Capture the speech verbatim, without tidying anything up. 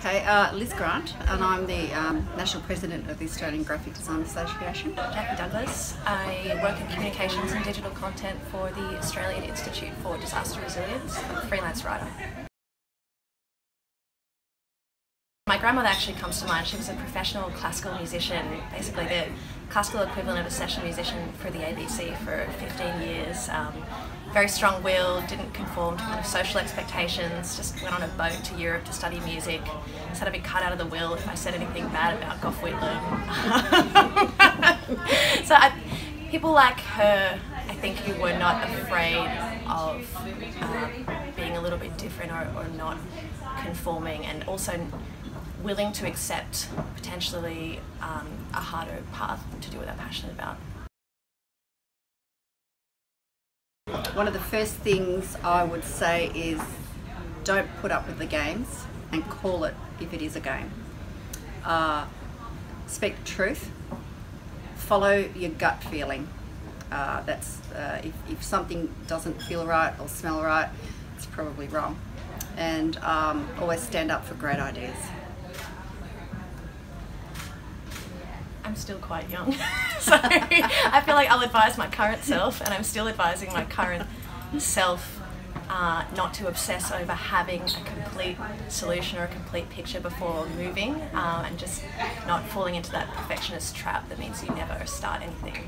Okay, uh, Liz Grant, and I'm the um, National President of the Australian Graphic Design Association. Jackie Douglas, I work in communications and digital content for the Australian Institute for Disaster Resilience. I'm a freelance writer. My grandmother actually comes to mind. She was a professional classical musician, basically the classical equivalent of a session musician for the A B C for fifteen years. Um, very strong-willed, didn't conform to kind of social expectations, just went on a boat to Europe to study music. Said I'd be cut out of the will if I said anything bad about Gough Whitlam. So I, people like her, I think, who were not afraid of uh, being a little bit different or, or not conforming, and also willing to accept potentially um, a harder path to do what they're passionate about. One of the first things I would say is don't put up with the games and call it if it is a game. Uh, speak the truth, follow your gut feeling. Uh, that's uh, if, if something doesn't feel right or smell right, it's probably wrong. And um, always stand up for great ideas. I'm still quite young, so I feel like I'll advise my current self, and I'm still advising my current self uh, not to obsess over having a complete solution or a complete picture before moving, uh, and just not falling into that perfectionist trap that means you never start anything.